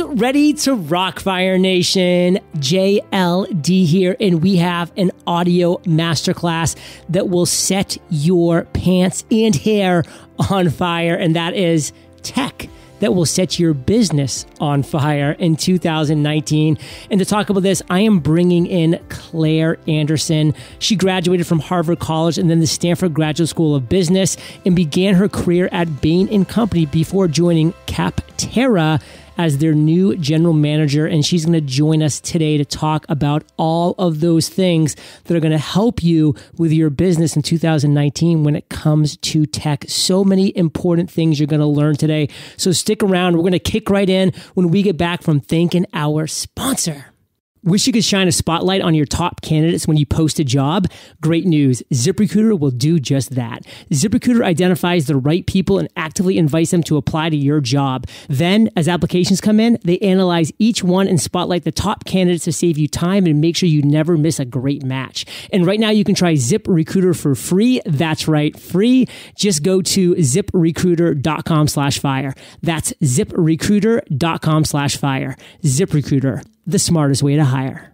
is ready to rock, Fire Nation. JLD here, and we have an audio masterclass that will set your pants and hair on fire, and that is tech that will set your business on fire in 2019. And to talk about this, I am bringing in Claire Alexander. She graduated from Harvard College and then the Stanford Graduate School of Business and began her career at Bain & Company before joining Capterra as their new general manager. And she's going to join us today to talk about all of those things that are going to help you with your business in 2019 when it comes to tech. So many important things you're going to learn today. So stick around. We're going to kick right in when we get back from thanking our sponsor. Wish you could shine a spotlight on your top candidates when you post a job? Great news. ZipRecruiter will do just that. ZipRecruiter identifies the right people and actively invites them to apply to your job. Then, as applications come in, they analyze each one and spotlight the top candidates to save you time and make sure you never miss a great match. And right now, you can try ZipRecruiter for free. That's right, free. Just go to ZipRecruiter.com/fire. That's ZipRecruiter.com/fire. ZipRecruiter. The smartest way to hire.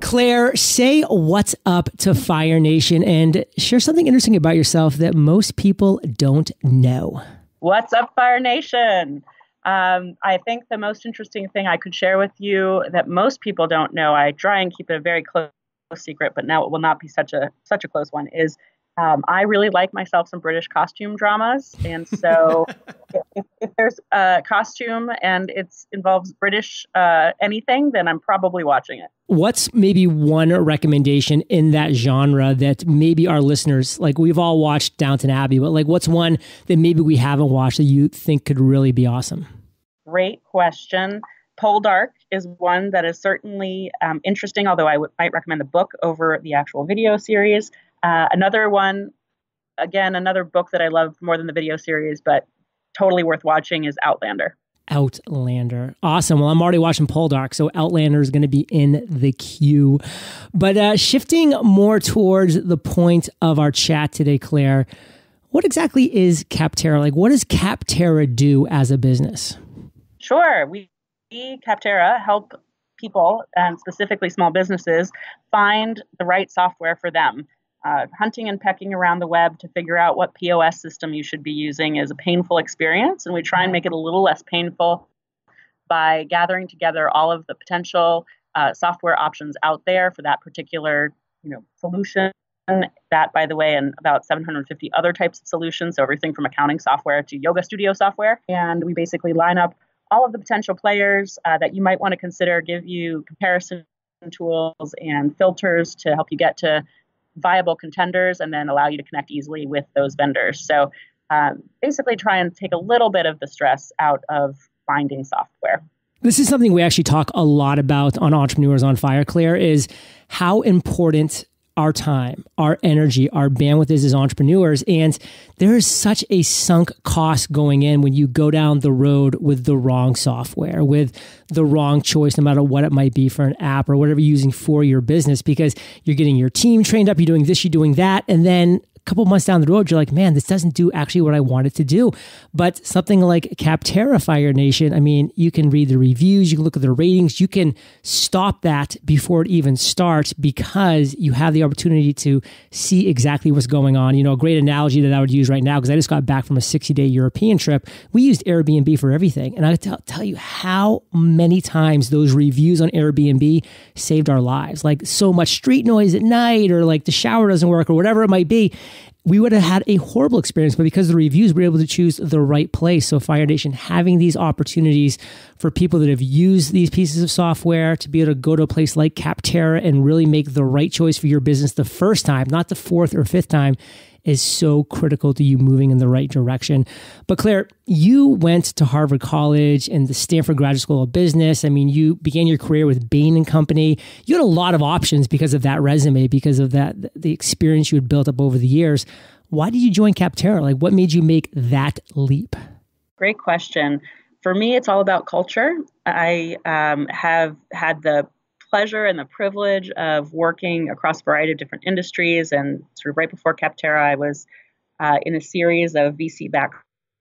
Claire, say what's up to Fire Nation and share something interesting about yourself that most people don't know. What's up, Fire Nation? I think the most interesting thing I could share with you that most people don't know, I try and keep it a very close secret, but now it will not be such a close one, is I really like myself some British costume dramas. And so if there's a costume and it involves British anything, then I'm probably watching it. What's maybe one recommendation in that genre that maybe our listeners, like we've all watched Downton Abbey, but like what's one that maybe we haven't watched that you think could really be awesome? Great question. Poldark is one that is certainly interesting, although I might recommend the book over the actual video series. Another one, again, another book that I love more than the video series, but totally worth watching is Outlander. Outlander. Awesome. Well, I'm already watching Poldark, so Outlander is going to be in the queue. But shifting more towards the point of our chat today, Claire, what exactly is Capterra? Like, what does Capterra do as a business? Sure. We Capterra help people, and specifically small businesses, find the right software for them. Hunting and pecking around the web to figure out what POS system you should be using is a painful experience, and we try and make it a little less painful by gathering together all of the potential software options out there for that particular solution. That, by the way, and about 750 other types of solutions, so everything from accounting software to yoga studio software. And we basically line up all of the potential players that you might want to consider, give you comparison tools and filters to help you get to viable contenders and then allow you to connect easily with those vendors. So basically try and take a little bit of the stress out of finding software. This is something we actually talk a lot about on Entrepreneurs on Fire, Claire, is how important our time, our energy, our bandwidth is as entrepreneurs. And there is such a sunk cost going in when you go down the road with the wrong software, with the wrong choice, no matter what it might be for an app or whatever you're using for your business, because you're getting your team trained up, you're doing this, you're doing that. And then a couple months down the road, you're like, man, this doesn't do actually what I want it to do. But something like Capterra, Fire Nation, I mean, you can read the reviews, you can look at the ratings, you can stop that before it even starts because you have the opportunity to see exactly what's going on. A great analogy that I would use right now, because I just got back from a 60-day European trip, we used Airbnb for everything. And I tell you how many times those reviews on Airbnb saved our lives. Like so much street noise at night, or like the shower doesn't work, or whatever it might be. We would have had a horrible experience, but because of the reviews, we were able to choose the right place. So Fire Nation, having these opportunities for people that have used these pieces of software to be able to go to a place like Capterra and really make the right choice for your business the first time, not the fourth or fifth time, is so critical to you moving in the right direction. But Claire, you went to Harvard College and the Stanford Graduate School of Business. I mean, you began your career with Bain & Company. You had a lot of options because of that resume, because of the experience you had built up over the years. Why did you join Capterra? Like, what made you make that leap? Great question. For me, it's all about culture. I have had the pleasure and the privilege of working across a variety of different industries. And sort of right before Capterra, I was in a series of VC-backed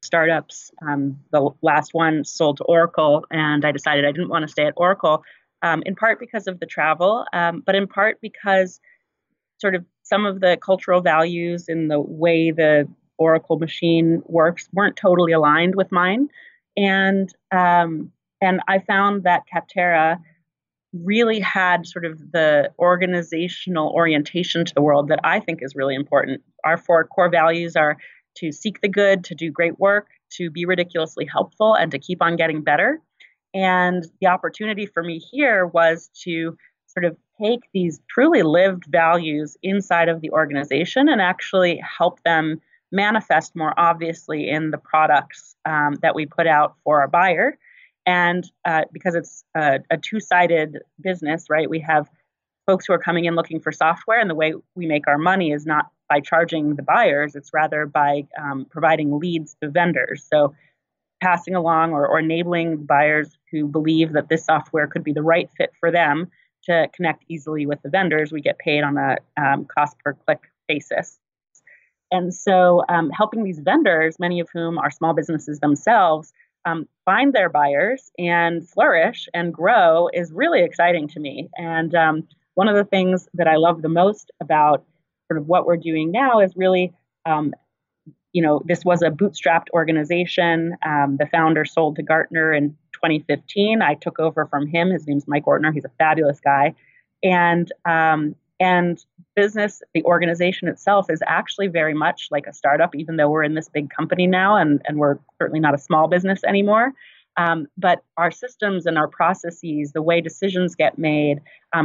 startups. The last one sold to Oracle, and I decided I didn't want to stay at Oracle, in part because of the travel, but in part because sort of some of the cultural values in the way the Oracle machine works weren't totally aligned with mine. And I found that Capterra really had sort of the organizational orientation to the world that I think is really important. Our four core values are to seek the good, to do great work, to be ridiculously helpful, and to keep on getting better. And the opportunity for me here was to sort of take these truly lived values inside of the organization and actually help them manifest more obviously in the products that we put out for our buyer. And because it's a two-sided business, right? We have folks who are coming in looking for software, and the way we make our money is not by charging the buyers, it's rather by providing leads to vendors. So passing along or enabling buyers who believe that this software could be the right fit for them to connect easily with the vendors. We get paid on a cost per click basis. And so helping these vendors, many of whom are small businesses themselves, find their buyers and flourish and grow is really exciting to me. And one of the things that I love the most about sort of what we're doing now is really, this was a bootstrapped organization. The founder sold to Gartner in 2015. I took over from him. His name's Mike Ortner. He's a fabulous guy. And business, the organization itself is actually very much like a startup, even though we're in this big company now and we're certainly not a small business anymore. But our systems and our processes, the way decisions get made,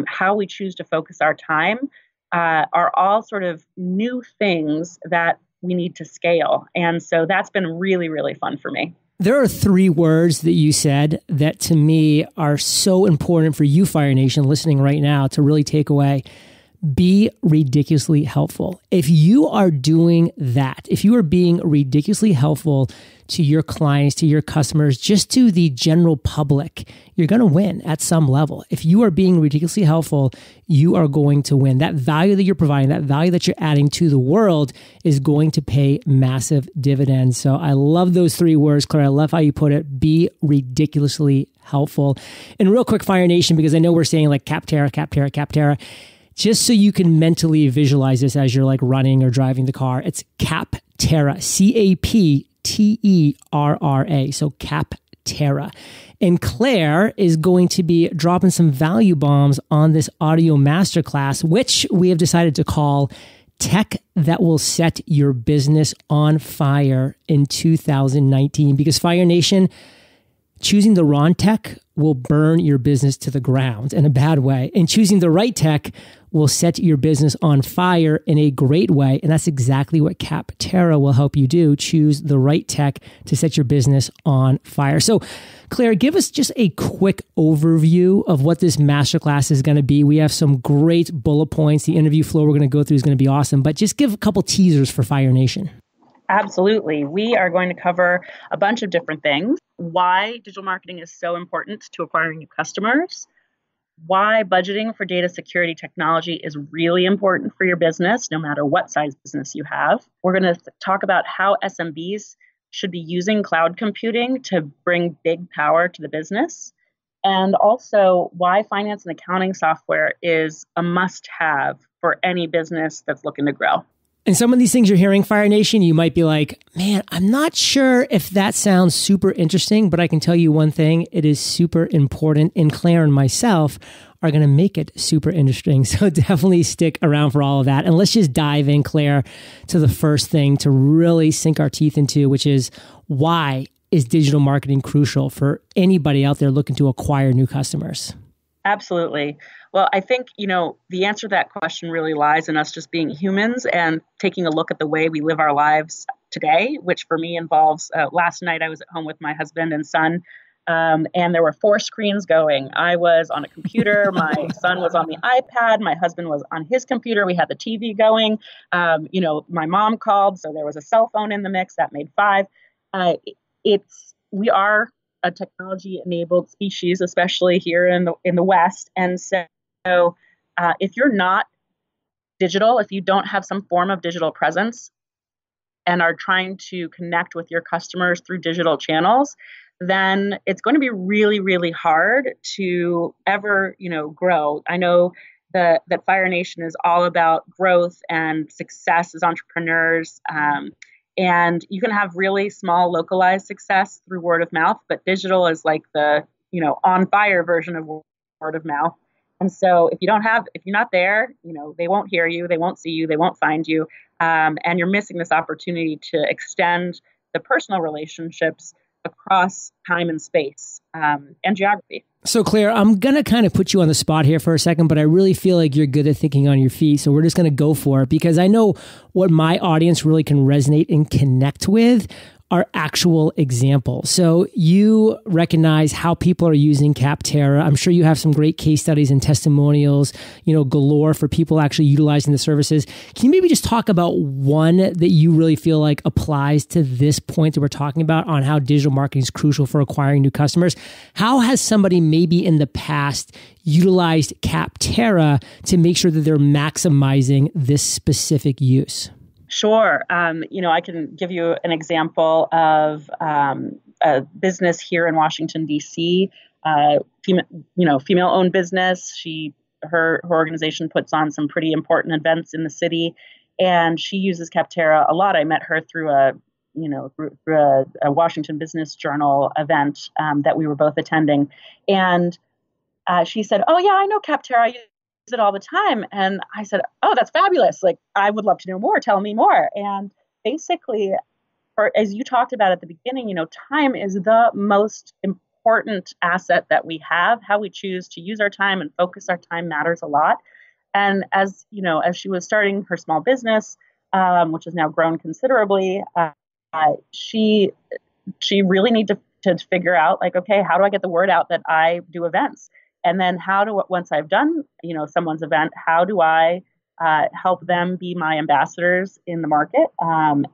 how we choose to focus our time are all sort of new things that we need to scale. And so that's been really, really fun for me. There are three words that you said that to me are so important for you, Fire Nation, listening right now to really take away. Be ridiculously helpful. If you are doing that, if you are being ridiculously helpful to your clients, to your customers, just to the general public, you're going to win at some level. If you are being ridiculously helpful, you are going to win. That value that you're providing, that value that you're adding to the world is going to pay massive dividends. So I love those three words, Claire. I love how you put it. Be ridiculously helpful. And real quick, Fire Nation, because I know we're saying like Capterra, Capterra, Capterra. Just so you can mentally visualize this as you're like running or driving the car, it's Capterra, C-A-P-T-E-R-R-A, so Capterra. And Claire is going to be dropping some value bombs on this audio masterclass, which we have decided to call Tech That Will Set Your Business on Fire in 2019. Because Fire Nation, choosing the wrong tech will burn your business to the ground in a bad way. And choosing the right tech will set your business on fire in a great way. And that's exactly what Capterra will help you do. Choose the right tech to set your business on fire. So Claire, give us just a quick overview of what this masterclass is going to be. We have some great bullet points. The interview flow we're going to go through is going to be awesome, but just give a couple teasers for Fire Nation. Absolutely. We are going to cover a bunch of different things. Why digital marketing is so important to acquiring new customers, why budgeting for data security technology is really important for your business, no matter what size business you have. We're going to talk about how SMBs should be using cloud computing to bring big power to the business, and also why finance and accounting software is a must-have for any business that's looking to grow. And some of these things you're hearing, Fire Nation, you might be like, man, I'm not sure if that sounds super interesting, but I can tell you one thing, it is super important. And Claire and myself are going to make it super interesting. So definitely stick around for all of that. And let's just dive in, Claire, to the first thing to really sink our teeth into, which is why is digital marketing crucial for anybody out there looking to acquire new customers? Absolutely. Well, I think, the answer to that question really lies in us just being humans and taking a look at the way we live our lives today, which for me involves last night I was at home with my husband and son, and there were four screens going. I was on a computer. My son was on the iPad. My husband was on his computer. We had the TV going. My mom called, so there was a cell phone in the mix. That made five. We are a technology-enabled species, especially here in the West. And so if you're not digital, if you don't have some form of digital presence, and are trying to connect with your customers through digital channels, then it's going to be really, really hard to ever, grow. I know that Fire Nation is all about growth and success as entrepreneurs. And you can have really small localized success through word of mouth, but digital is like the, on fire version of word of mouth. And so if you're not there, they won't hear you, they won't see you, they won't find you. And you're missing this opportunity to extend the personal relationships across time and space and geography. So Claire, I'm going to kind of put you on the spot here for a second, but I really feel like you're good at thinking on your feet. So we're just going to go for it, because I know what my audience really can resonate and connect with are actual examples. So you recognize how people are using Capterra. I'm sure you have some great case studies and testimonials, galore for people actually utilizing the services. Can you maybe just talk about one that you really feel like applies to this point that we're talking about on how digital marketing is crucial for acquiring new customers? How has somebody maybe in the past utilized Capterra to make sure that they're maximizing this specific use? Sure. I can give you an example of a business here in Washington, D.C., female-owned business. Her organization puts on some pretty important events in the city, and she uses Capterra a lot. I met her through a Washington Business Journal event that we were both attending. And she said, "Oh, yeah, I know Capterra. It all the time." And I said, "Oh, that's fabulous. Like, I would love to know more. Tell me more." And basically, as you talked about at the beginning, time is the most important asset that we have. How we choose to use our time and focus our time matters a lot. And as she was starting her small business, which has now grown considerably, she really needed to figure out, like, okay, how do I get the word out that I do events? And then once I've done, someone's event, how do I help them be my ambassadors in the market?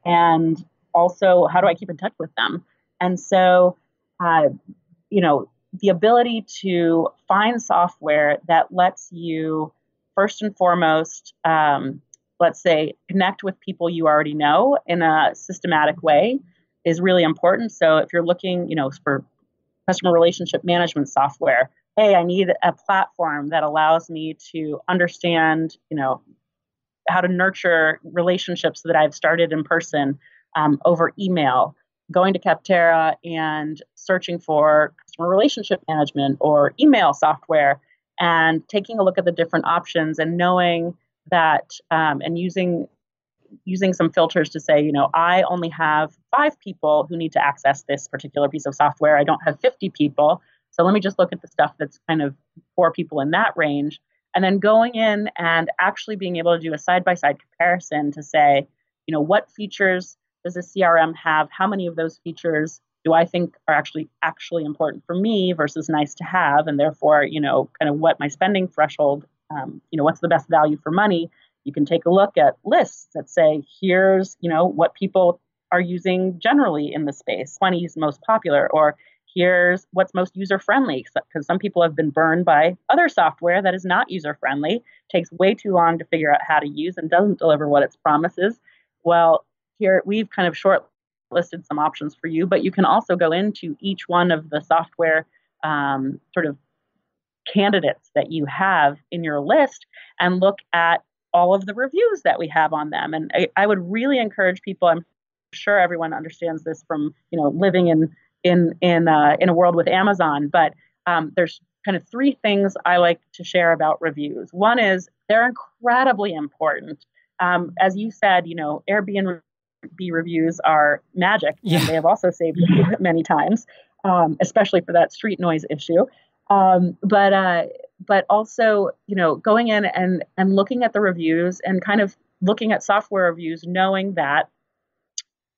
And also, how do I keep in touch with them? And so, the ability to find software that lets you, first and foremost, let's say, connect with people you already know in a systematic way is really important. So if you're looking, for customer relationship management software, hey, I need a platform that allows me to understand, how to nurture relationships that I've started in person over email, going to Capterra and searching for customer relationship management or email software and taking a look at the different options and knowing that and using some filters to say, I only have 5 people who need to access this particular piece of software. I don't have 50 people. So let me just look at the stuff that's kind of for people in that range, and then going in and actually being able to do a side-by-side comparison to say, what features does a CRM have? How many of those features do I think are actually important for me versus nice to have? And therefore, kind of what my spending threshold, what's the best value for money? You can take a look at lists that say, here's, what people are using generally in the space, 20 is most popular, or here's what's most user-friendly, because some people have been burned by other software that is not user-friendly, takes way too long to figure out how to use and doesn't deliver what its promises. Well, here we've kind of shortlisted some options for you, but you can also go into each one of the software sort of candidates that you have in your list and look at all of the reviews that we have on them. And I would really encourage people, I'm sure everyone understands this from, living in a world with Amazon, but there's kind of 3 things I like to share about reviews. One is they're incredibly important. As you said, Airbnb reviews are magic. Yeah. And they have also saved me many times, especially for that street noise issue. But also, going in and looking at the reviews and kind of looking at software reviews, knowing that,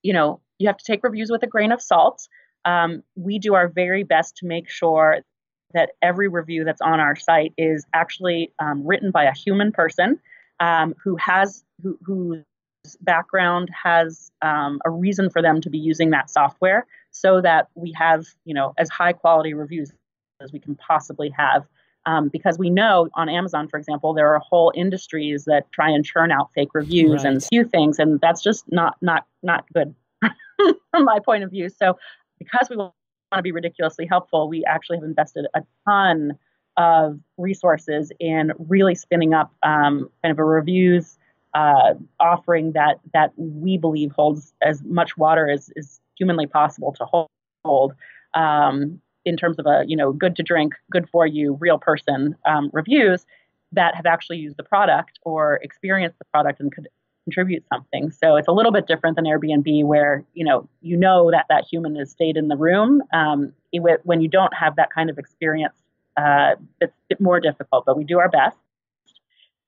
you have to take reviews with a grain of salt. We do our very best to make sure that every review that's on our site is actually written by a human person whose background has a reason for them to be using that software, so that we have as high quality reviews as we can possibly have. because we know on Amazon, for example, there are whole industries that try and churn out fake reviews and skew things, and that's just not good from my point of view. So because we want to be ridiculously helpful, we actually have invested a ton of resources in really spinning up kind of a reviews offering that we believe holds as much water as is humanly possible to hold in terms of a good to drink, good for you, real person reviews that have actually used the product or experienced the product and could contribute something. So it's a little bit different than Airbnb, where that human has stayed in the room. When you don't have that kind of experience, it's a bit more difficult, but we do our best.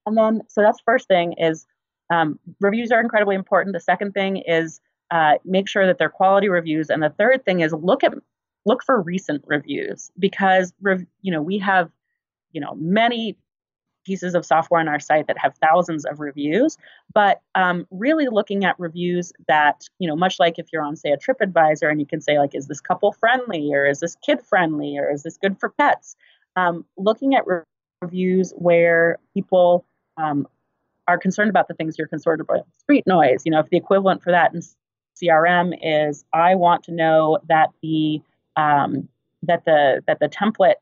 And then, so that's the first thing is reviews are incredibly important. The second thing is make sure that they're quality reviews. And the third thing is look for recent reviews, because we have many pieces of software on our site that have thousands of reviews, but really looking at reviews that, much like if you're on, say, a TripAdvisor and you can say, like, is this couple friendly, or is this kid friendly, or is this good for pets? Looking at reviews where people are concerned about the things you're concerned about. Street noise, if the equivalent for that in CRM is, I want to know that the template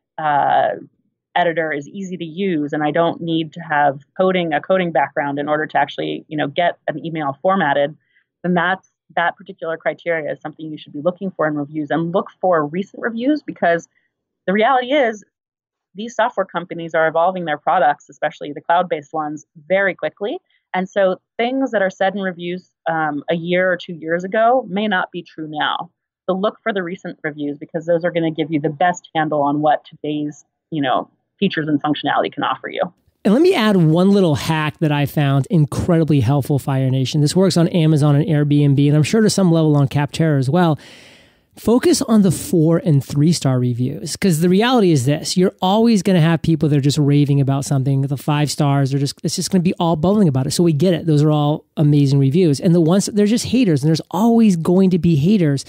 editor is easy to use, and I don't need to have a coding background in order to actually, get an email formatted, then that particular criteria is something you should be looking for in reviews. And look for recent reviews, because the reality is these software companies are evolving their products, especially the cloud-based ones, very quickly. And so things that are said in reviews a year or 2 years ago may not be true now. So look for the recent reviews, because those are going to give you the best handle on what today's, features and functionality can offer you. And let me add one little hack that I found incredibly helpful, Fire Nation. This works on Amazon and Airbnb, and I'm sure to some level on Capterra as well. Focus on the 4- and 3-star reviews, because the reality is this: you're always going to have people that are just raving about something. The 5 stars are just—it's just going to be all bubbling about it. So we get it; those are all amazing reviews. And the ones they're just haters, and there's always going to be haters.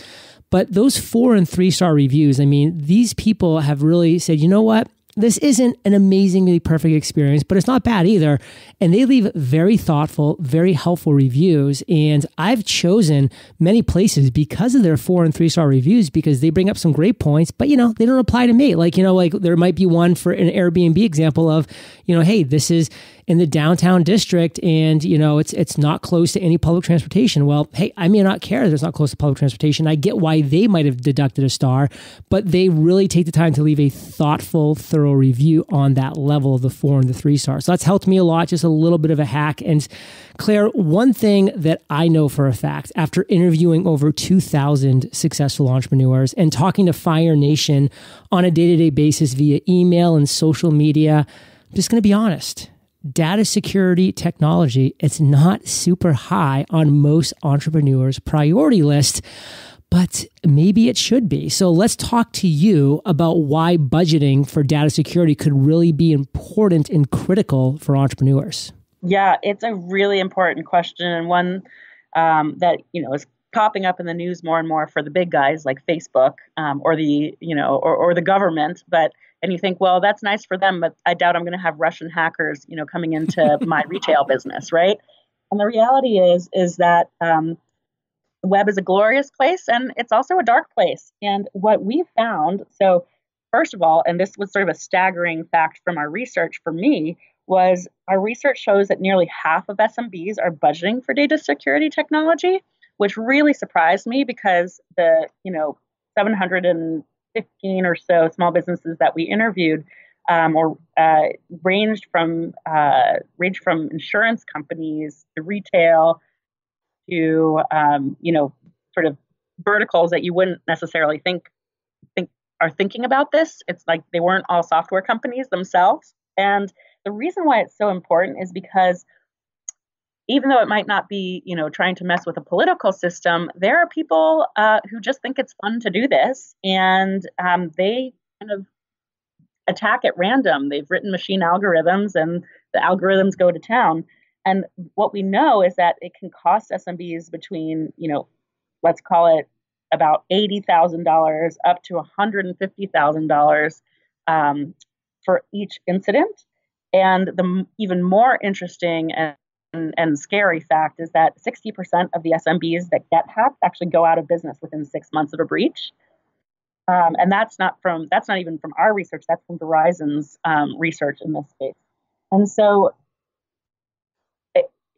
But those 4- and 3-star reviews—I mean, these people have really said, you know what? This isn't an amazingly perfect experience, but it's not bad either. And they leave very thoughtful, very helpful reviews. And I've chosen many places because of their 4- and 3-star reviews, because they bring up some great points, but they don't apply to me. Like, there might be one for an Airbnb example of, hey, this is in the downtown district and, it's not close to any public transportation. Well, hey, I may not care that it's not close to public transportation. I get why they might have deducted a star, but they really take the time to leave a thoughtful, thorough review on that level of the 4- and 3-star. So that's helped me a lot, just a little bit of a hack. And Claire, one thing that I know for a fact, after interviewing over 2,000 successful entrepreneurs and talking to Fire Nation on a day-to-day basis via email and social media, I'm just going to be honest. Data security technology, it's not super high on most entrepreneurs' priority list, but maybe it should be. So let's talk to you about why budgeting for data security could really be important and critical for entrepreneurs. Yeah, it's a really important question, and one that is popping up in the news more and more for the big guys like Facebook or the or the government. But and you think, well, that's nice for them, but I doubt I'm going to have Russian hackers coming into my retail business, right? And the reality is that the web is a glorious place, and it's also a dark place. And what we found, so first of all, and this was sort of a staggering fact from our research for me, was our research shows that nearly half of SMBs are budgeting for data security technology, which really surprised me, because the 715 or so small businesses that we interviewed ranged from insurance companies to retail, to, sort of verticals that you wouldn't necessarily think are thinking about this. It's like they weren't all software companies themselves. And the reason why it's so important is because even though it might not be, trying to mess with a political system, there are people who just think it's fun to do this. And they kind of attack at random. They've written machine algorithms, and the algorithms go to town. And what we know is that it can cost SMBs between, let's call it about $80,000 up to $150,000 for each incident. And the even more interesting and scary fact is that 60% of the SMBs that get hacked actually go out of business within 6 months of a breach. And that's not even from our research. That's from Verizon's research in this space. And so,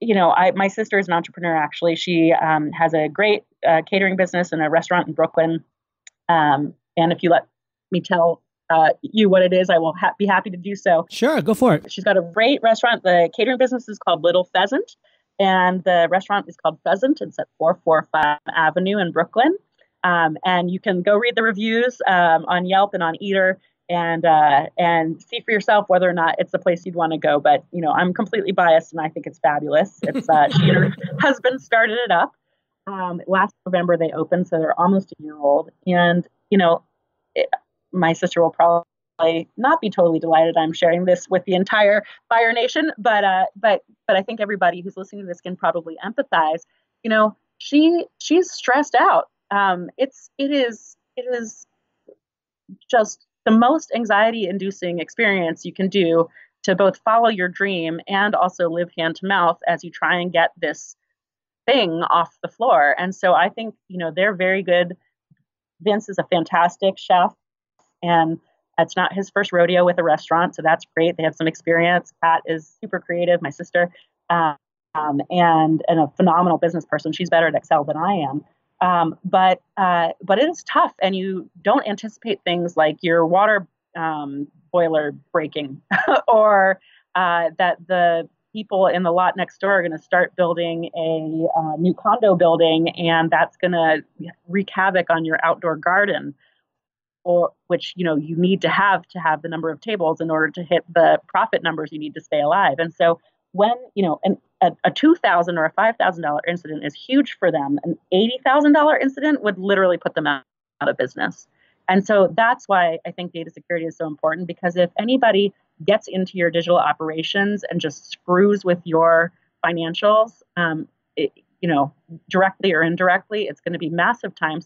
my sister is an entrepreneur. Actually, she has a great catering business and a restaurant in Brooklyn. And if you let me tell you what it is, I will be happy to do so. Sure, go for it. She's got a great restaurant. The catering business is called Little Pheasant, and the restaurant is called Pheasant. It's at 445 Avenue in Brooklyn. And you can go read the reviews on Yelp and on Eater and see for yourself whether or not it's the place you'd want to go. But, I'm completely biased and I think it's fabulous. It's she and her husband started it up. Last November they opened, so they're almost a year old. And, my sister will probably not be totally delighted I'm sharing this with the entire Fire Nation, but I think everybody who's listening to this can probably empathize. She's stressed out. It is just the most anxiety-inducing experience you can do to both follow your dream and also live hand to mouth as you try and get this thing off the floor. And so I think, they're very good. Vince is a fantastic chef, and it's not his first rodeo with a restaurant, so that's great. They have some experience. Pat is super creative, my sister, and a phenomenal business person. She's better at Excel than I am. But it is tough, and you don't anticipate things like your water boiler breaking or that the people in the lot next door are going to start building a new condo building, and that's going to wreak havoc on your outdoor garden, or which you need to have the number of tables in order to hit the profit numbers you need to stay alive. And so when a $2,000 or a $5,000 incident is huge for them, an $80,000 incident would literally put them out of business. And so that's why I think data security is so important, because if anybody gets into your digital operations and just screws with your financials, directly or indirectly, it's going to be massive time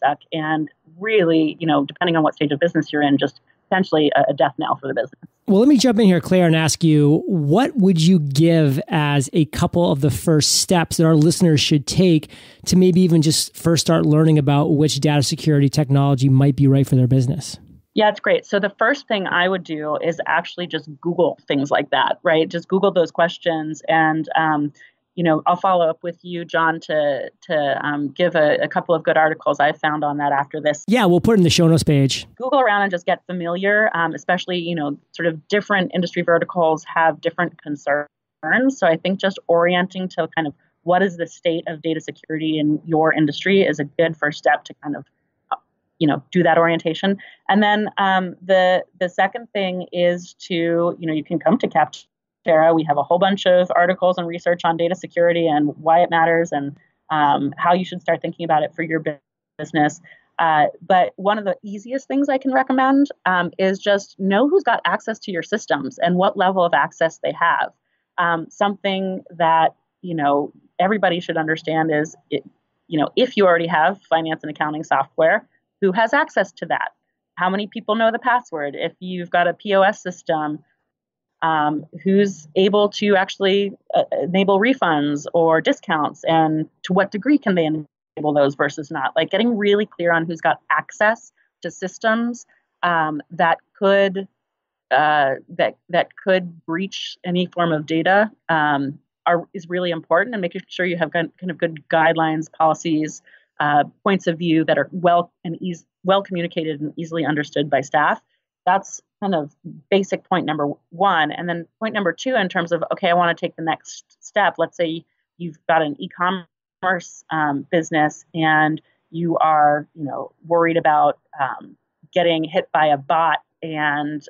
suck and really, depending on what stage of business you're in, just essentially a death knell for the business. Well, let me jump in here, Claire, and ask you, what would you give as a couple of the first steps that our listeners should take to maybe even just first start learning about which data security technology might be right for their business? Yeah, it's great. So the first thing I would do is actually just Google things like that, right? Just Google those questions. And, I'll follow up with you, John, to give a couple of good articles I found on that after this. Yeah, we'll put it in the show notes page. Google around and just get familiar, especially, sort of different industry verticals have different concerns. So I think just orienting to kind of what is the state of data security in your industry is a good first step to kind of, do that orientation. And then the second thing is to, you can come to Capture. We have a whole bunch of articles and research on data security and why it matters and how you should start thinking about it for your business. But one of the easiest things I can recommend is just know who's got access to your systems and what level of access they have. Something that, everybody should understand is, if you already have finance and accounting software, who has access to that? How many people know the password? If you've got a POS system, who's able to actually enable refunds or discounts, and to what degree can they enable those versus not? Like getting really clear on who's got access to systems that could that could breach any form of data is really important, and making sure you have kind of good guidelines, policies, points of view that are well communicated and easily understood by staff. That's kind of basic point number one. And then point number two, in terms of, okay, I want to take the next step. Let's say you've got an e-commerce business and you are, worried about getting hit by a bot and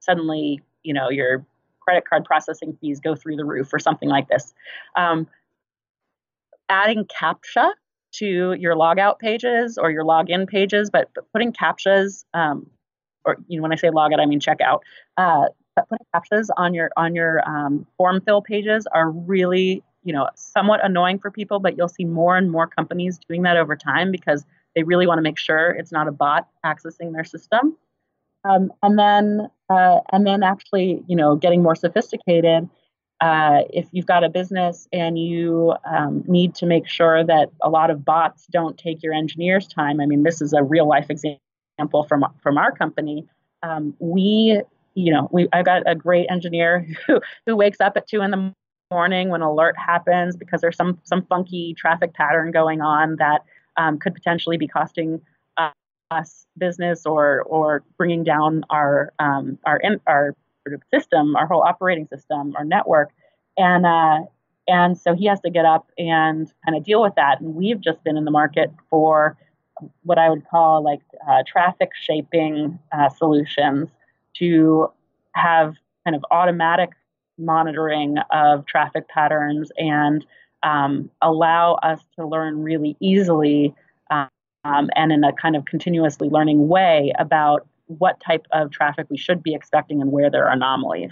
suddenly, your credit card processing fees go through the roof or something like this. Adding CAPTCHA to your logout pages or your login pages, but putting CAPTCHAs, or when I say logout, I mean checkout. But putting CAPTCHAs on your form fill pages are really somewhat annoying for people, but you'll see more and more companies doing that over time because they really want to make sure it's not a bot accessing their system. And then And then actually, you know, getting more sophisticated, if you've got a business and you need to make sure that a lot of bots don't take your engineers' time. I mean, this is a real life example from our company. I got a great engineer who wakes up at 2 in the morning when an alert happens because there's some funky traffic pattern going on that could potentially be costing us business or bringing down our sort of system, our whole operating system, our network, and so he has to get up and kind of deal with that. And we've just been in the market for what I would call like traffic shaping solutions to have kind of automatic monitoring of traffic patterns and allow us to learn really easily and in a kind of continuously learning way about what type of traffic we should be expecting and where there are anomalies.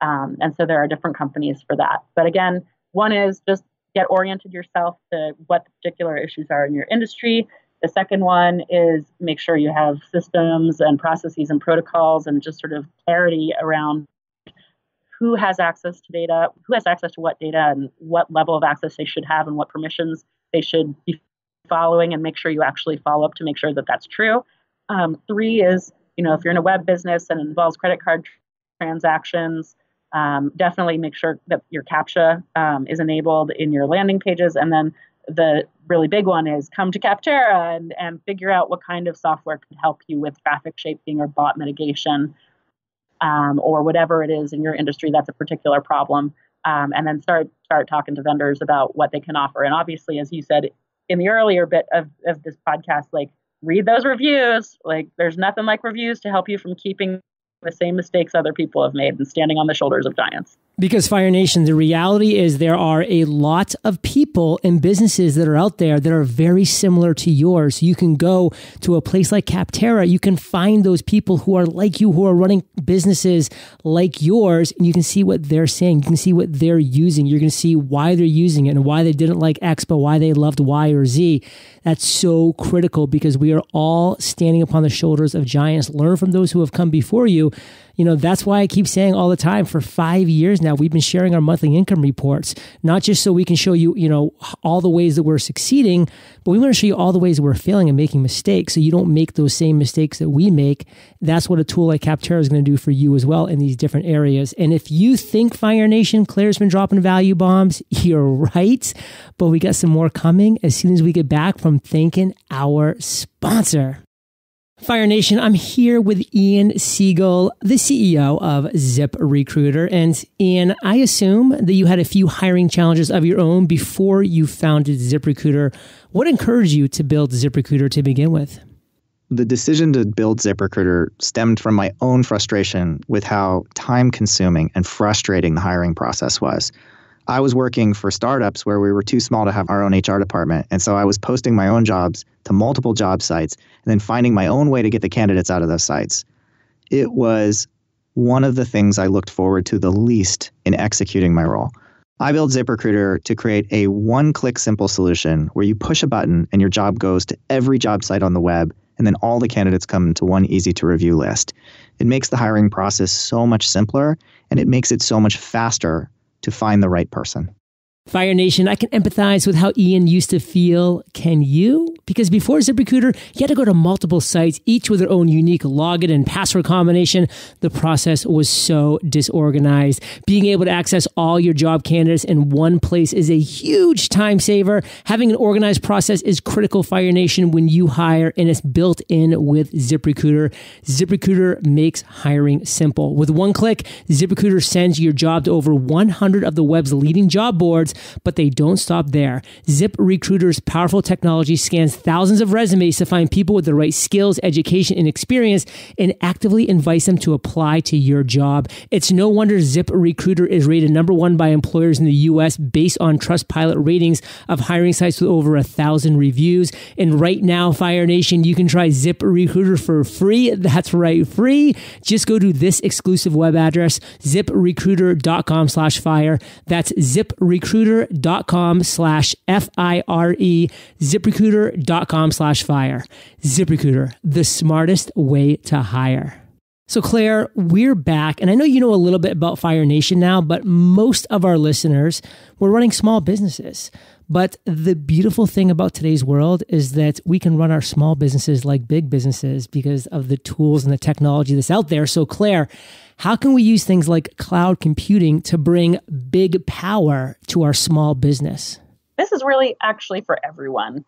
And so there are different companies for that. But again, one is just get oriented yourself to what the particular issues are in your industry. The second one is make sure you have systems and processes and protocols and just sort of clarity around who has access to data, who has access to what data and what level of access they should have and what permissions they should be following, and make sure you actually follow up to make sure that that's true. Three is, you know, if you're in a web business and it involves credit card transactions, definitely make sure that your CAPTCHA is enabled in your landing pages. And then the really big one is come to Capterra and figure out what kind of software could help you with traffic shaping or bot mitigation or whatever it is in your industry that's a particular problem. And then start talking to vendors about what they can offer. And obviously, as you said in the earlier bit of this podcast, like, read those reviews. Like, there's nothing like reviews to help you from keeping the same mistakes other people have made and standing on the shoulders of giants. Because Fire Nation, the reality is there are a lot of people and businesses that are out there that are very similar to yours. You can go to a place like Capterra, you can find those people who are like you, who are running businesses like yours, and you can see what they're saying. You can see what they're using. You're going to see why they're using it and why they didn't like X, but why they loved Y or Z. That's so critical because we are all standing upon the shoulders of giants. Learn from those who have come before you. You know, that's why I keep saying all the time, for 5 years now, we've been sharing our monthly income reports, not just so we can show you, you know, all the ways that we're succeeding, but we want to show you all the ways that we're failing and making mistakes so you don't make those same mistakes that we make. That's what a tool like Capterra is going to do for you as well in these different areas. And if you think, Fire Nation, Claire's been dropping value bombs, you're right, but we got some more coming as soon as we get back from thanking our sponsor. Fire Nation, I'm here with Ian Siegel, the CEO of ZipRecruiter. And Ian, I assume that you had a few hiring challenges of your own before you founded ZipRecruiter. What encouraged you to build ZipRecruiter to begin with? The decision to build ZipRecruiter stemmed from my own frustration with how time-consuming and frustrating the hiring process was. I was working for startups where we were too small to have our own HR department, and so I was posting my own jobs to multiple job sites and then finding my own way to get the candidates out of those sites. It was one of the things I looked forward to the least in executing my role. I built ZipRecruiter to create a one-click simple solution where you push a button and your job goes to every job site on the web, and then all the candidates come to one easy-to-review list. It makes the hiring process so much simpler, and it makes it so much faster to find the right person. Fire Nation, I can empathize with how Ian used to feel. Can you? Because before ZipRecruiter, you had to go to multiple sites, each with their own unique login and password combination. The process was so disorganized. Being able to access all your job candidates in one place is a huge time saver. Having an organized process is critical, Fire Nation, when you hire, and it's built in with ZipRecruiter. ZipRecruiter makes hiring simple. With one click, ZipRecruiter sends your job to over 100 of the web's leading job boards. But they don't stop there. ZipRecruiter's powerful technology scans thousands of resumes to find people with the right skills, education, and experience, and actively invites them to apply to your job. It's no wonder ZipRecruiter is rated #1 by employers in the U.S. based on Trustpilot ratings of hiring sites with over 1,000 reviews. And right now, Fire Nation, you can try ZipRecruiter for free. That's right, free. Just go to this exclusive web address, ZipRecruiter.com/fire. That's ZipRecruiter. ZipRecruiter.com/FIRE, ZipRecruiter.com/fire. ZipRecruiter, the smartest way to hire. So Claire, we're back, and I know you know a little bit about Fire Nation now, but most of our listeners were running small businesses. But the beautiful thing about today's world is that we can run our small businesses like big businesses because of the tools and the technology that's out there. So Claire, how can we use things like cloud computing to bring big power to our small business? This is really actually for everyone.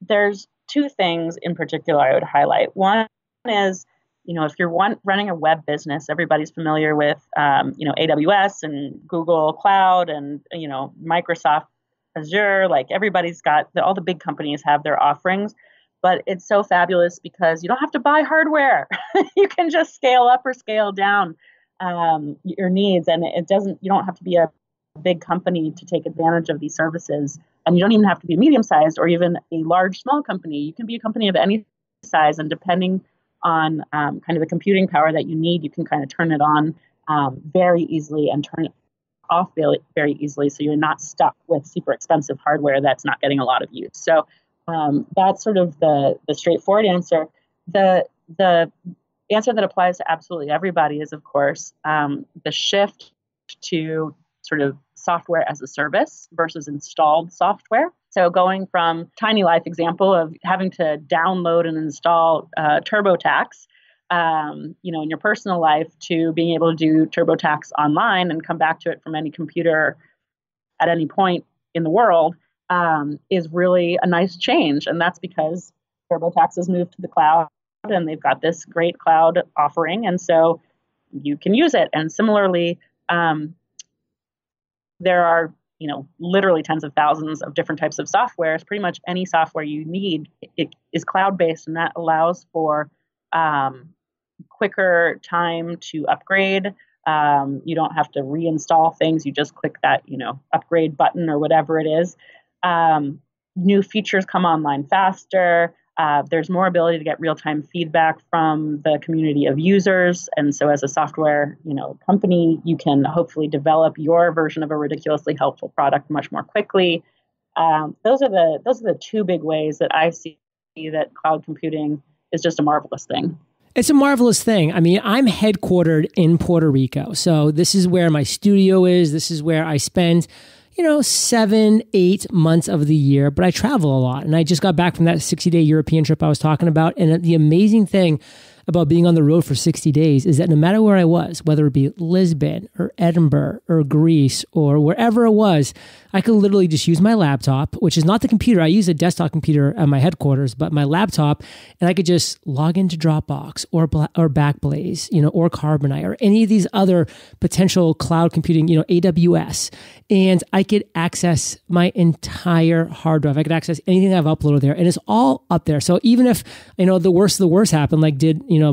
There's two things in particular I would highlight. One is, you know, if you're running a web business, everybody's familiar with, AWS and Google Cloud and, Microsoft Azure. Like everybody's got, all the big companies have their offerings, but it's so fabulous because you don't have to buy hardware. You can just scale up or scale down your needs. And you don't have to be a big company to take advantage of these services. And you don't even have to be medium-sized or even a large, small company. You can be a company of any size, and depending on kind of the computing power that you need, you can kind of turn it on very easily and turn it off very easily, so you're not stuck with super expensive hardware that's not getting a lot of use. So that's sort of the straightforward answer. The answer that applies to absolutely everybody is, of course, the shift to sort of software as a service versus installed software. So going from tiny life example of having to download and install TurboTax, in your personal life, to being able to do TurboTax online and come back to it from any computer at any point in the world is really a nice change. And that's because TurboTax has moved to the cloud and they've got this great cloud offering. And so you can use it. And similarly, there are, literally tens of thousands of different types of software. It's pretty much any software you need. It is cloud-based, and that allows for quicker time to upgrade. You don't have to reinstall things. You just click that, upgrade button or whatever it is. New features come online faster. There's more ability to get real-time feedback from the community of users. And so as a software, company, you can hopefully develop your version of a ridiculously helpful product much more quickly. Those are the two big ways that I see that cloud computing is just a marvelous thing. It's a marvelous thing. I mean, I'm headquartered in Puerto Rico. So this is where my studio is. This is where I spend 7-8 months of the year, but I travel a lot. And I just got back from that 60-day European trip I was talking about. And the amazing thing about being on the road for 60 days is that no matter where I was, whether it be Lisbon or Edinburgh or Greece or wherever it was, I could literally just use my laptop, which is not the computer. I use a desktop computer at my headquarters, but my laptop, and I could just log into Dropbox or Backblaze, or Carbonite or any of these other potential cloud computing, AWS. And I could access my entire hard drive. I could access anything I've uploaded there, and it's all up there. So even if, the worst of the worst happened, like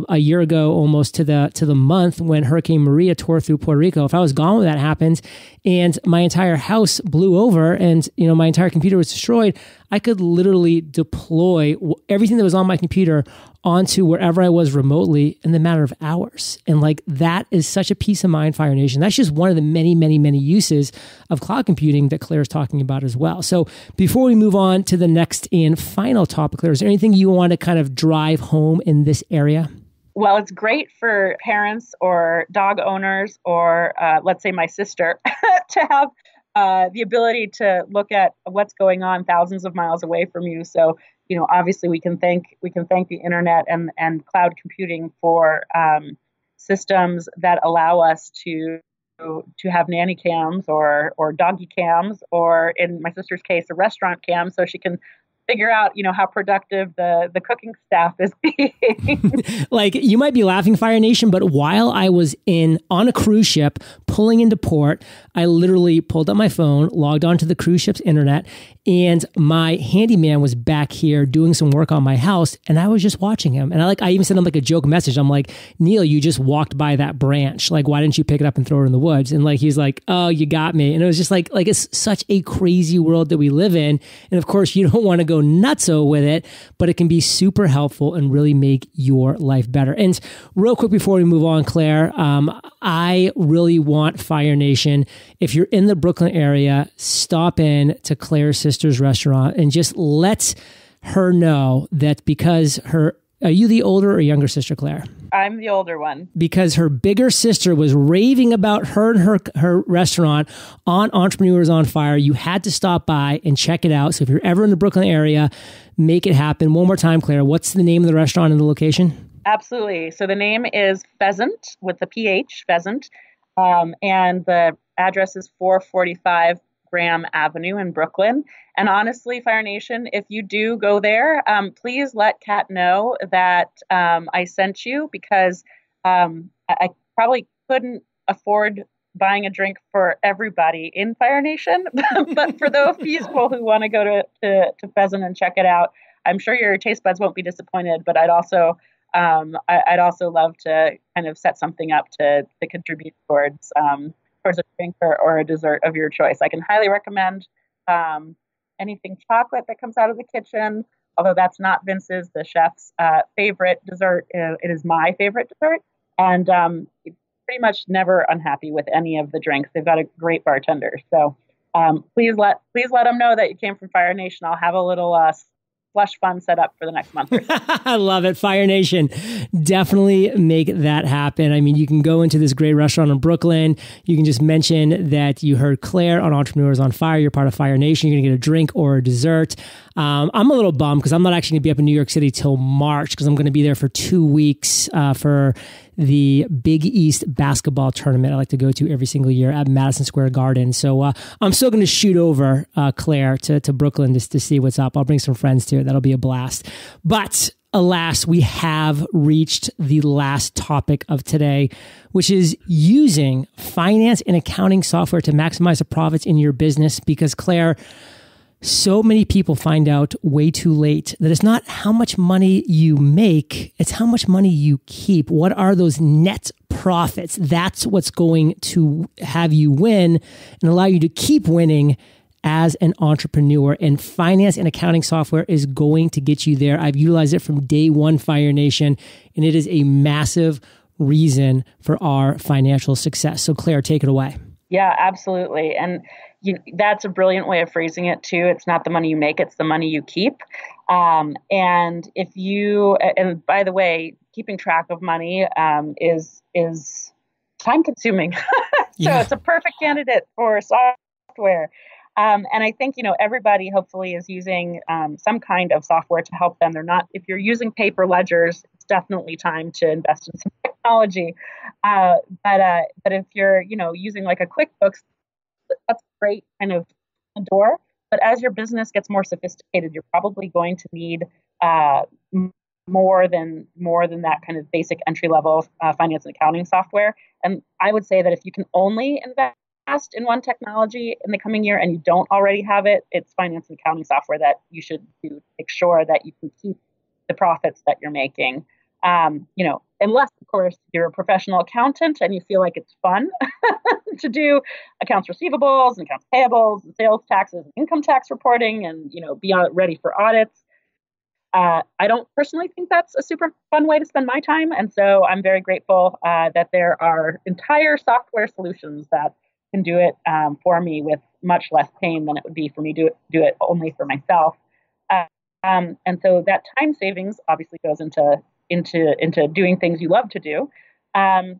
a year ago almost to the month when Hurricane Maria tore through Puerto Rico. If I was gone when that happened and my entire house blew over and my entire computer was destroyed, I could literally deploy everything that was on my computer onto wherever I was remotely in the matter of hours. And that is such a peace of mind, Fire Nation. That's just one of the many, many, many uses of cloud computing that Claire's talking about as well. So before we move on to the next and final topic, Claire, is there anything you want to kind of drive home in this area? Well, it's great for parents or dog owners or let's say my sister to have the ability to look at what's going on thousands of miles away from you. So, obviously we can thank the internet and cloud computing for systems that allow us to have nanny cams or doggy cams, or in my sister's case, a restaurant cam, so she can figure out, how productive the cooking staff is being. You might be laughing, Fire Nation, but while I was on a cruise ship pulling into port, I literally pulled up my phone, logged onto the cruise ship's internet, and my handyman was back here doing some work on my house, and I was just watching him. And I even sent him a joke message. I'm like, "Neil, you just walked by that branch. Why didn't you pick it up and throw it in the woods?" And he's like, "Oh, you got me." And it was just like it's such a crazy world that we live in. And of course, you don't want to go nutso with it, but it can be super helpful and really make your life better. And real quick before we move on, Claire, I really want Fire Nation, if you're in the Brooklyn area, stop in to Claire's sister's restaurant and just let her know that because her, are you the older or younger sister, Claire? I'm the older one. Because her bigger sister was raving about her and her restaurant on Entrepreneurs on Fire. You had to stop by and check it out. So if you're ever in the Brooklyn area, make it happen. One more time, Claire, what's the name of the restaurant and the location? Absolutely. So the name is Pheasant with the PH, Pheasant. And the address is 445 Graham Avenue in Brooklyn. And honestly, Fire Nation, if you do go there, please let Kat know that I sent you, because I probably couldn't afford buying a drink for everybody in Fire Nation. But for those people who want to go to Pheasant and check it out, I'm sure your taste buds won't be disappointed. But I'd also love to kind of set something up to contribute towards towards a drink or a dessert of your choice. I can highly recommend anything chocolate that comes out of the kitchen, although that's not Vince's, the chef's favorite dessert. It is my favorite dessert, and pretty much never unhappy with any of the drinks. They've got a great bartender, so please let them know that you came from Fire Nation. I'll have a little slush fund set up for the next month. I love it. Fire Nation. Definitely make that happen. I mean, you can go into this great restaurant in Brooklyn. You can just mention that you heard Claire on Entrepreneurs on Fire. You're part of Fire Nation. You're going to get a drink or a dessert. I'm a little bummed because I'm not actually going to be up in New York City till March, because I'm going to be there for 2 weeks for the Big East basketball tournament I like to go to every single year at Madison Square Garden. So I'm still going to shoot over, Claire, to Brooklyn just to see what's up. I'll bring some friends too. That'll be a blast. But alas, we have reached the last topic of today, which is using finance and accounting software to maximize the profits in your business. Because, Claire, so many people find out way too late that it's not how much money you make, it's how much money you keep. What are those net profits? That's what's going to have you win and allow you to keep winning as an entrepreneur. And finance and accounting software is going to get you there. I've utilized it from day one, Fire Nation, and it is a massive reason for our financial success. So Claire, take it away. Yeah, absolutely. And that's a brilliant way of phrasing it too. It's not the money you make, it's the money you keep. And if you, and by the way, keeping track of money is time consuming. So it's a perfect candidate for software. And I think, everybody hopefully is using some kind of software to help them. They're not, if you're using paper ledgers, it's definitely time to invest in some technology. But if you're, using like a QuickBooks, that's a great kind of door. But as your business gets more sophisticated, you're probably going to need more than that kind of basic entry level finance and accounting software. And I would say that if you can only invest in one technology in the coming year and you don't already have it, it's finance and accounting software that you should do to make sure that you can keep the profits that you're making. Unless, of course, you're a professional accountant and you feel like it's fun to do accounts receivables and accounts payables and sales taxes and income tax reporting and, be ready for audits. I don't personally think that's a super fun way to spend my time. And so I'm very grateful that there are entire software solutions that can do it for me with much less pain than it would be for me to do it only for myself. And so that time savings obviously goes into doing things you love to do. And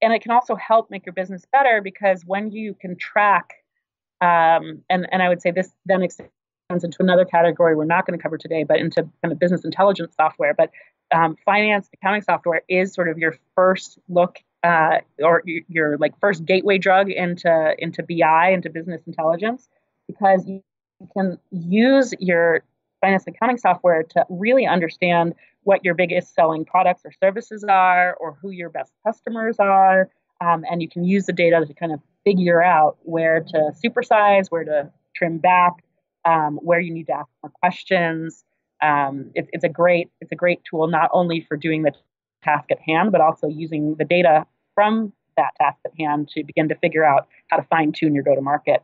it can also help make your business better, because when you can track, and I would say this then extends into another category we're not going to cover today, but into kind of business intelligence software. But finance accounting software is sort of your first look or your like first gateway drug into BI, into business intelligence, because you can use your finance and accounting software to really understand what your biggest selling products or services are, or who your best customers are. And you can use the data to kind of figure out where to supersize, where to trim back, where you need to ask more questions. It's a great tool, not only for doing the task at hand, but also using the data from that task at hand to begin to figure out how to fine tune your go-to-market.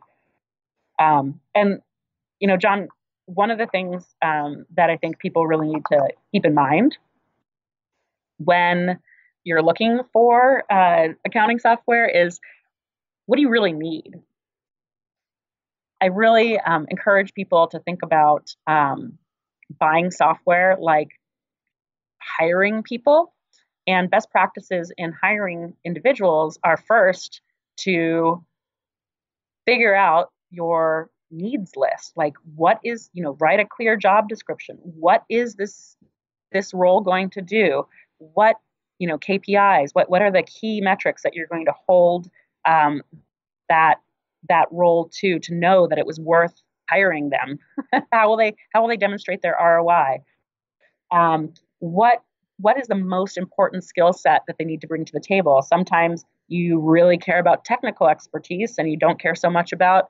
John, one of the things that I think people really need to keep in mind when you're looking for accounting software is, what do you really need? I really encourage people to think about buying software like hiring people. And best practices in hiring individuals are first to figure out your needs list. Like, what is, write a clear job description. What is this role going to do? What, KPIs, what are the key metrics that you're going to hold that role to know that it was worth hiring them? How will they demonstrate their ROI? What is the most important skill set that they need to bring to the table? Sometimes you really care about technical expertise and you don't care so much about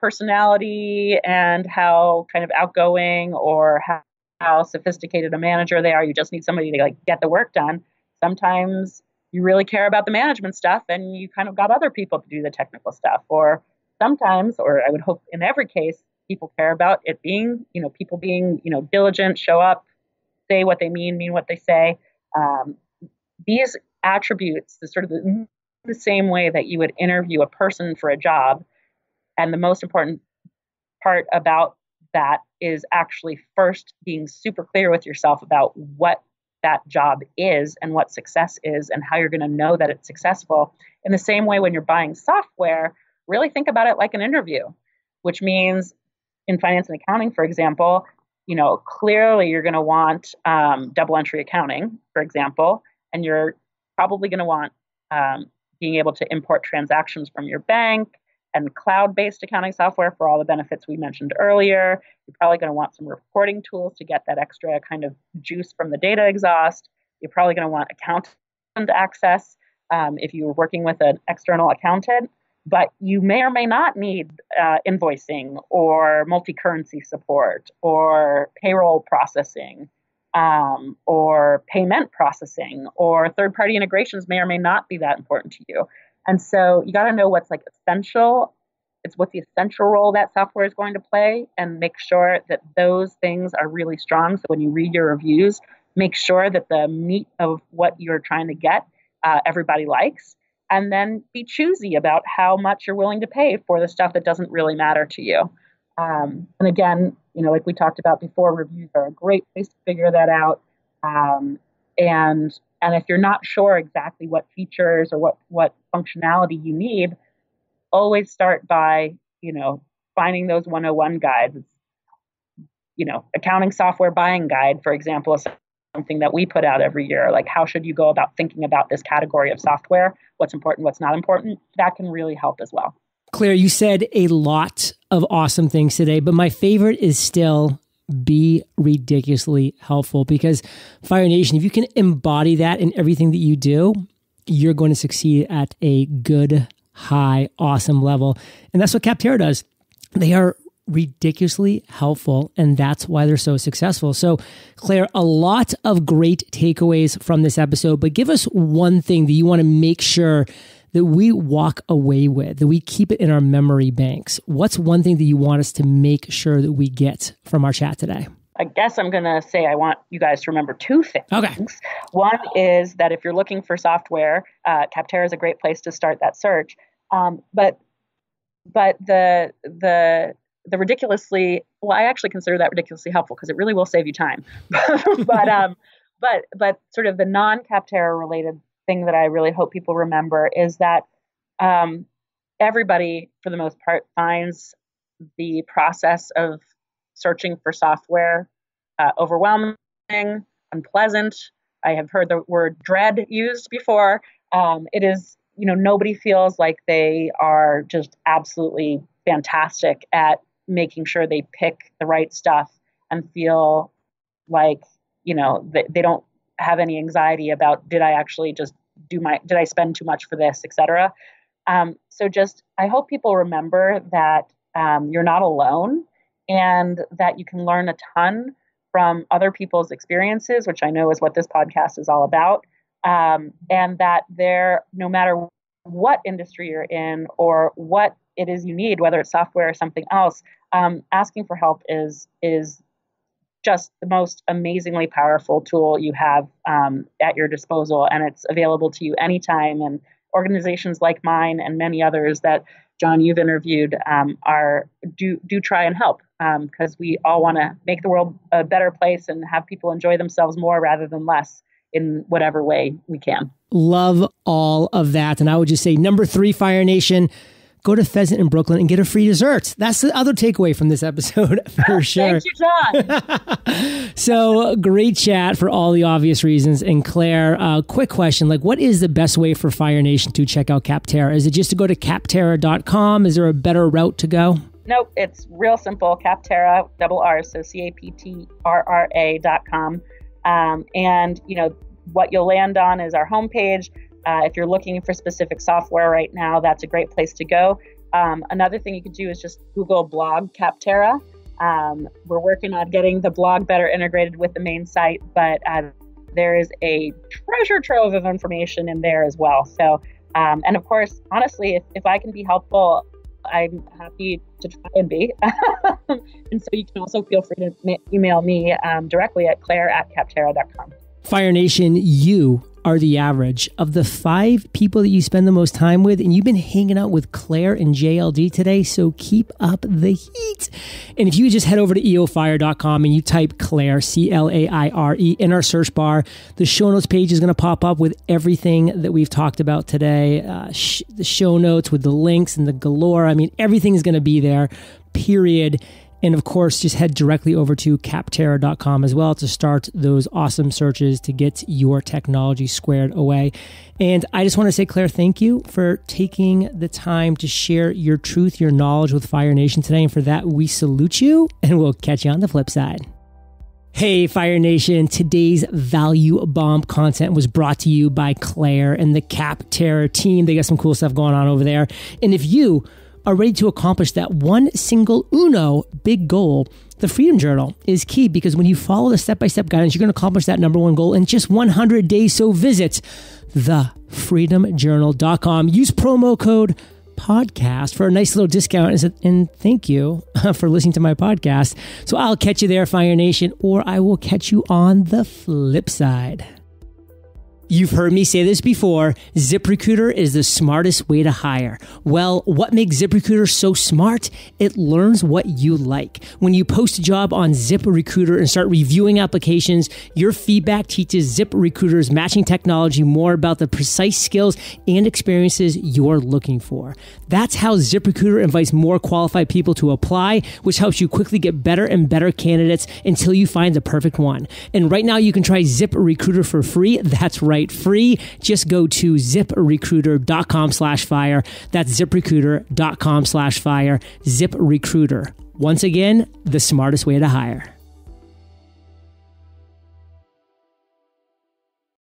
personality and how kind of outgoing or how sophisticated a manager they are. You just need somebody to get the work done. Sometimes you really care about the management stuff and you kind of got other people to do the technical stuff. Or sometimes, or I would hope in every case, people care about it being, people being, diligent, show up, say what they mean what they say. These attributes, the same way that you would interview a person for a job. And the most important part about that is actually first being super clear with yourself about what that job is and what success is and how you're going to know that it's successful. In the same way, when you're buying software, really think about it like an interview, which means in finance and accounting, for example, clearly you're going to want double entry accounting, for example, and you're probably going to want being able to import transactions from your bank and cloud-based accounting software for all the benefits we mentioned earlier. You're probably going to want some reporting tools to get that extra kind of juice from the data exhaust. You're probably going to want accountant access if you were working with an external accountant. But you may or may not need invoicing or multi-currency support or payroll processing or payment processing, or third-party integrations may or may not be that important to you. And so you got to know what's essential. It's what's the essential role that software is going to play, and make sure that those things are really strong. So when you read your reviews, make sure that the meat of what you're trying to get, everybody likes. And then be choosy about how much you're willing to pay for the stuff that doesn't really matter to you. And again, like we talked about before, reviews are a great place to figure that out. And if you're not sure exactly what features or what functionality you need, always start by, finding those 101 guides. Accounting software buying guide, for example, is something that we put out every year, like how should you go about thinking about this category of software, what's important, what's not important, that can really help as well. Claire, you said a lot of awesome things today, but my favorite is still be ridiculously helpful, because Fire Nation, if you can embody that in everything that you do, you're going to succeed at a good, high, awesome level. And that's what Capterra does. They are ridiculously helpful, and that's why they're so successful. So, Claire, a lot of great takeaways from this episode, but give us one thing that you want to make sure that we walk away with, that we keep it in our memory banks. What's one thing that you want us to make sure that we get from our chat today? I guess I'm going to say I want you guys to remember two things. Okay. One is that if you're looking for software, Capterra is a great place to start that search. But the ridiculously, well, I actually consider that ridiculously helpful because it really will save you time. but sort of the non-Capterra related thing that I really hope people remember is that everybody, for the most part, finds the process of searching for software overwhelming, unpleasant. I have heard the word dread used before. It is, nobody feels like they are just absolutely fantastic at making sure they pick the right stuff and feel like, they don't have any anxiety about, did I spend too much for this, et cetera. So I hope people remember that you're not alone and that you can learn a ton from other people's experiences, which I know is what this podcast is all about. And that no matter what industry you're in or what it is you need, whether it's software or something else, asking for help is just the most amazingly powerful tool you have at your disposal, and it's available to you anytime and organizations like mine and many others that, John, you've interviewed, do try and help, because we all want to make the world a better place and have people enjoy themselves more rather than less in whatever way we can. Love all of that. And I would just say, number 3, Fire Nation, go to Pheasant in Brooklyn and get a free dessert. That's the other takeaway from this episode for sure. Thank you, John. So great chat for all the obvious reasons. And Claire, quick question. Like, what is the best way for Fire Nation to check out Capterra? Is it just to go to capterra.com? Is there a better route to go? Nope. It's real simple. Capterra, double R. So CAPTRRA.com. And, you know, what you'll land on is our homepage. If you're looking for specific software right now, that's a great place to go. Another thing you could do is just Google blog Capterra. We're working on getting the blog better integrated with the main site, but there is a treasure trove of information in there as well. So, and of course, honestly, if I can be helpful, I'm happy to try and be. And so you can also feel free to email me directly at claire@capterra.com. Fire Nation, you are the average of the 5 people that you spend the most time with. And you've been hanging out with Claire and JLD today, so keep up the heat. And if you just head over to eofire.com and you type Claire, C-L-A-I-R-E, in our search bar, the show notes page is going to pop up with everything that we've talked about today. The show notes with the links and the galore. I mean, everything is going to be there, period. And of course, just head directly over to capterra.com as well to start those awesome searches to get your technology squared away. And I just want to say, Claire, thank you for taking the time to share your truth, your knowledge with Fire Nation today. And for that, we salute you, and we'll catch you on the flip side. Hey, Fire Nation, today's Value Bomb content was brought to you by Claire and the Capterra team. They got some cool stuff going on over there. And if you are ready to accomplish that one big goal, the Freedom Journal is key, because when you follow the step-by-step guidance, you're going to accomplish that number 1 goal in just 100 days. So visit thefreedomjournal.com. Use promo code podcast for a nice little discount. And thank you for listening to my podcast. So I'll catch you there, Fire Nation, or I will catch you on the flip side. You've heard me say this before, ZipRecruiter is the smartest way to hire. Well, what makes ZipRecruiter so smart? It learns what you like. When you post a job on ZipRecruiter and start reviewing applications, your feedback teaches ZipRecruiter's matching technology more about the precise skills and experiences you're looking for. That's how ZipRecruiter invites more qualified people to apply, which helps you quickly get better and better candidates until you find the perfect one. And right now you can try ZipRecruiter for free. That's right. Free. Just go to ziprecruiter.com/fire. That's ziprecruiter.com/fire. ZipRecruiter. Once again, the smartest way to hire.